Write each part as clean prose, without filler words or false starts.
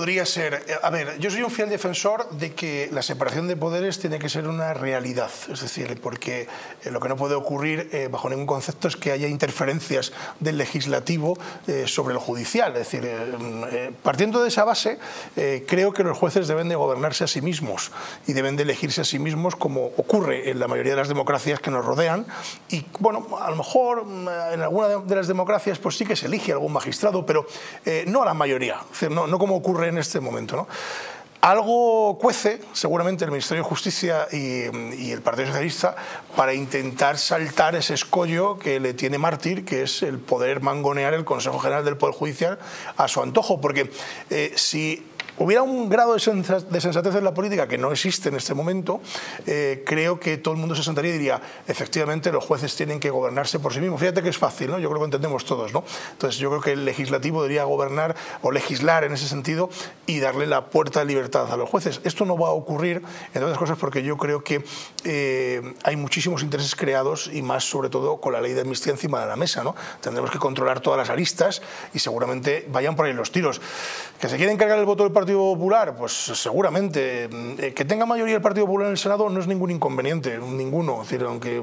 podría ser... A ver, yo soy un fiel defensor de que la separación de poderes tiene que ser una realidad. Es decir, porque lo que no puede ocurrir bajo ningún concepto es que haya interferencias del legislativo sobre lo judicial. Es decir, partiendo de esa base, creo que los jueces deben de gobernarse a sí mismos y deben de elegirse a sí mismos, como ocurre en la mayoría de las democracias que nos rodean. Y bueno, a lo mejor en alguna de las democracias pues sí que se elige algún magistrado, pero no a la mayoría. Es decir, no como ocurre en este momento, ¿no? Algo cuece, seguramente, el Ministerio de Justicia y el Partido Socialista para intentar saltar ese escollo que le tiene mártir, que es el poder mangonear el Consejo General del Poder Judicial a su antojo. Porque si hubiera un grado de sensatez en la política, que no existe en este momento, creo que todo el mundo se sentaría y diría, efectivamente, los jueces tienen que gobernarse por sí mismos. Fíjate que es fácil, ¿no? Yo creo que entendemos todos, ¿no? Entonces yo creo que el legislativo debería gobernar o legislar en ese sentido y darle la puerta de libertad a los jueces. Esto no va a ocurrir, entre otras cosas, porque yo creo que hay muchísimos intereses creados, y más sobre todo con la ley de amnistía encima de la mesa, ¿no? Tendremos que controlar todas las aristas y seguramente vayan por ahí los tiros. ¿Que se quieren cargar el voto del Partido Popular? Pues seguramente. Que tenga mayoría el Partido Popular en el Senado no es ningún inconveniente, ninguno. Es decir, aunque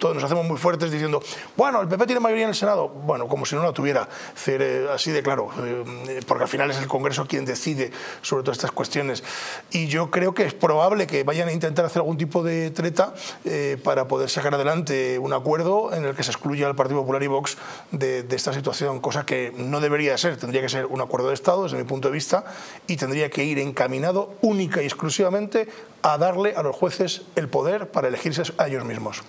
todos nos hacemos muy fuertes diciendo, bueno, el PP tiene mayoría en el Senado, bueno, como si no la tuviera. Es decir, así de claro, porque al final es el Congreso quien decide sobre todas estas cuestiones. Y yo creo que es probable que vayan a intentar hacer algún tipo de treta para poder sacar adelante un acuerdo en el que se excluya al Partido Popular y Vox de esta situación, cosa que no debería ser. Tendría que ser un acuerdo de Estado, desde mi punto de vista, y tendría que ir encaminado única y exclusivamente a darle a los jueces el poder para elegirse a ellos mismos.